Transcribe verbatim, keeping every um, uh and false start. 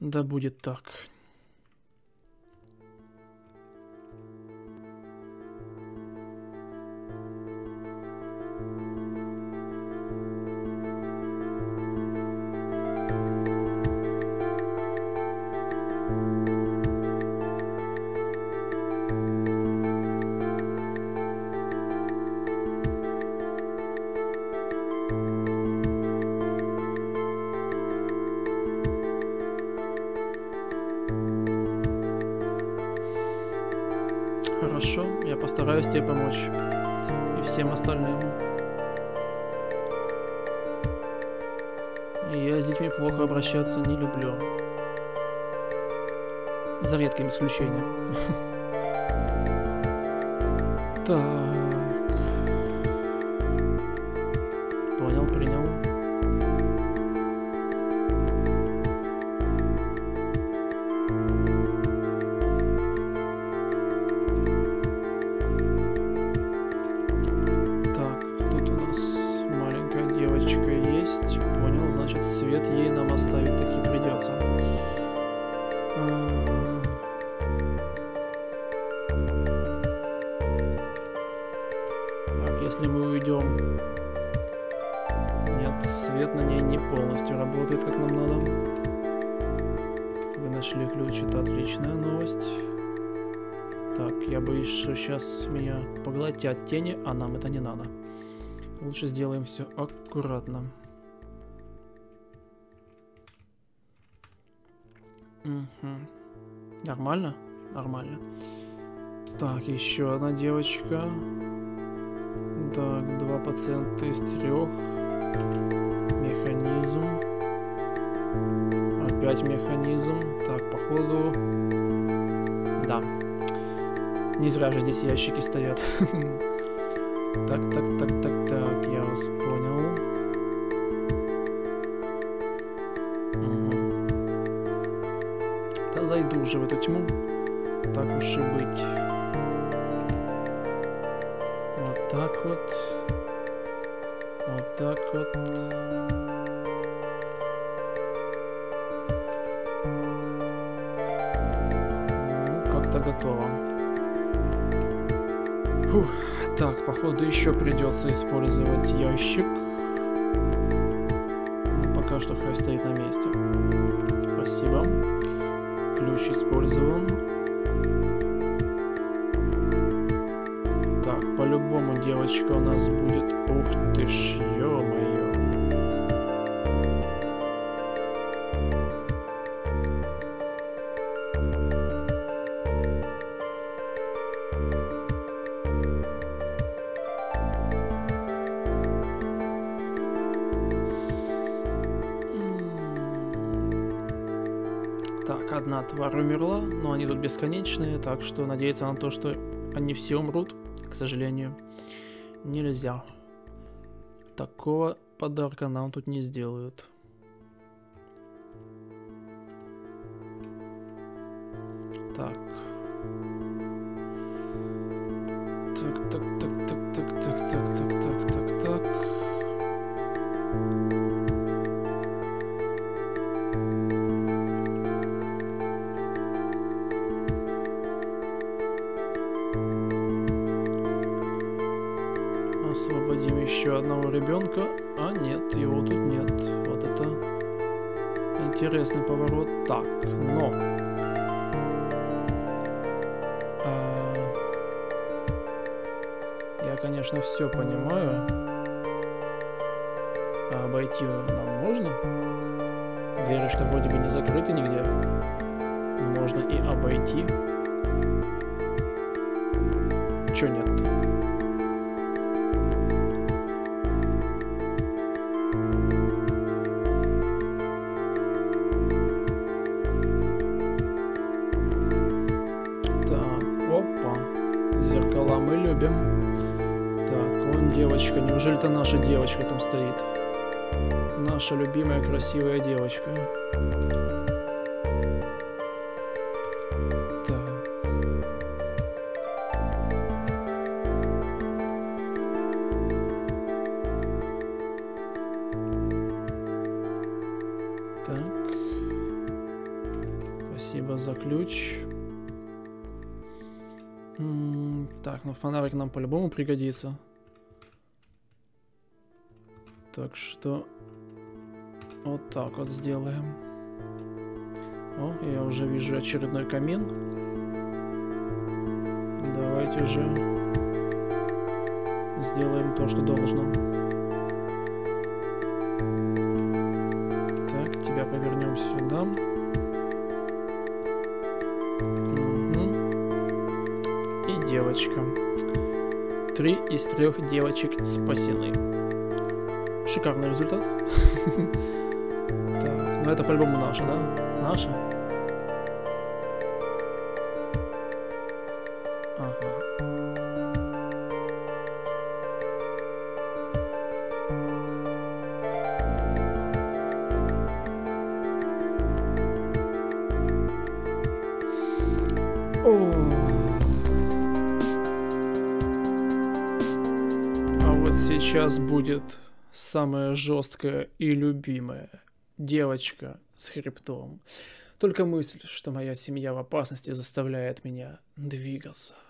Да будет так. Хорошо, я постараюсь тебе помочь. И всем остальным. Я с детьми плохо обращаться не люблю. За редким исключением. Так. Понял, принял. Если мы уйдем... Нет, свет на ней не полностью работает, как нам надо. Вы нашли ключ, это отличная новость. Так, я боюсь, что сейчас меня поглотят тени, а нам это не надо. Лучше сделаем все аккуратно. Угу. Нормально? Нормально. Так, еще одна девочка. Так, два пациента из трех. Механизм. Опять механизм. Так, походу... Да. Не зря же здесь ящики стоят. Так, так, так, так, так, я вас понял. Да зайду уже в эту тьму. Так уж и быть. Так вот, вот так вот. Ну, как-то готово. Фух, так, походу еще придется использовать ящик. Но пока что хай стоит на месте. Спасибо. Ключ использован. По-любому девочка у нас будет... Ух ты ж, ё-моё. Так, одна тварь умерла, но они тут бесконечные, так что надеяться на то, что они все умрут, к сожалению, нельзя. Такого подарка нам тут не сделают. Так. Так, так, так, так, так, так, так, так, так, так, так. Освободим еще одного ребенка. А нет, его тут нет. Вот это интересный поворот. Так, но а... я, конечно, все понимаю. А обойти нам можно? Двери, что вроде бы не закрыты нигде, можно и обойти. Чё нет? Девочка, неужели это наша девочка там стоит? Наша любимая красивая девочка. Так. Так. Спасибо за ключ. М-м, так, ну фонарик нам по-любому пригодится. Так что вот так вот сделаем. О, я уже вижу очередной камин. Давайте уже сделаем то, что должно. Так, тебя повернем сюда. Угу. И девочка. Три из трех девочек спасены. Шикарный результат. Так, ну это по-любому наша, да? Наша? Сейчас будет самое жесткое и любимое. Девочка с хребтом. Только мысль, что моя семья в опасности, заставляет меня двигаться.